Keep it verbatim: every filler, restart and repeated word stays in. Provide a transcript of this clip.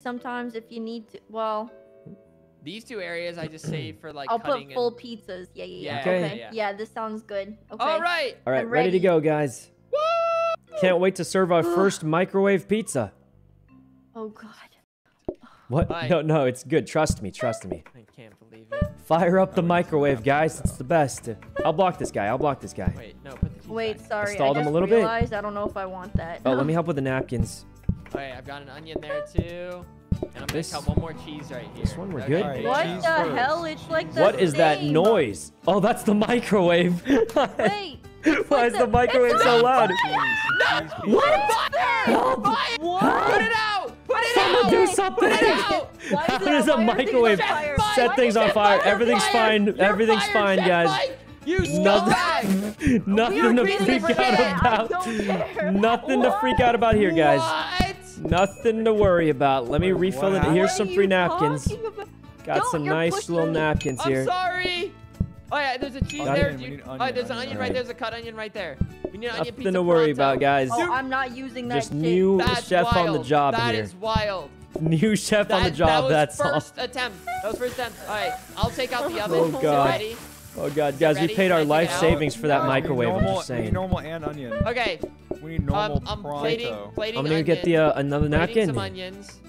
Sometimes if you need to, well... These two areas I just save for like I'll cutting put full and... pizzas. Yeah, yeah, yeah. Okay. Okay. Yeah, yeah, this sounds good. Okay. All right. All right, ready. ready to go, guys. Woo! Can't wait to serve our first microwave pizza. Oh, God. What? Bye. No, no, it's good. Trust me. Trust me. I can't believe it. Fire up the microwave, guys. It's the best. I'll block this guy. I'll block this guy. Wait, no, put the keys Wait, back. sorry. Stalled I just him a little realized bit. I don't know if I want that. Oh, let me help with the napkins. All right, I've got an onion there, too. And I'm going to cut one more cheese right here. This one, we're okay. good. Right. What cheese the first. hell? It's like the What same. is that noise? Oh, that's the microwave. Wait. Why is the, the microwave it's so loud? No! What? Help! Put it out! Put it Someone out! do something! Put it out! How does a microwave set things on fire? Everything's fine. Everything's fine, guys. You nothing nothing to freak out about. Nothing to freak out about here, guys. Nothing to worry about. Let me refill it. Here's some free napkins. Got some nice little napkins here. I'm sorry. Oh yeah, there's a cheese onion, there. You, onion, oh, there's an onion right, right there. There's a cut onion right there. We need an onion pizza. Nothing to worry pronto. about, guys. Oh, I'm not using that. Just shit. new That's chef wild. on the job that here. That is wild. New chef that, on the job. That was That's first all. attempt. That was first attempt. All right, I'll take out the oven. Oh god. Ready? Oh god, guys, ready? we paid our life savings for that no, microwave. Normal, I'm just saying. We need normal and onion. Okay. We need normal um, I'm pronto. Plating, plating I'm gonna onion. get the uh, another plating napkin. Some onions.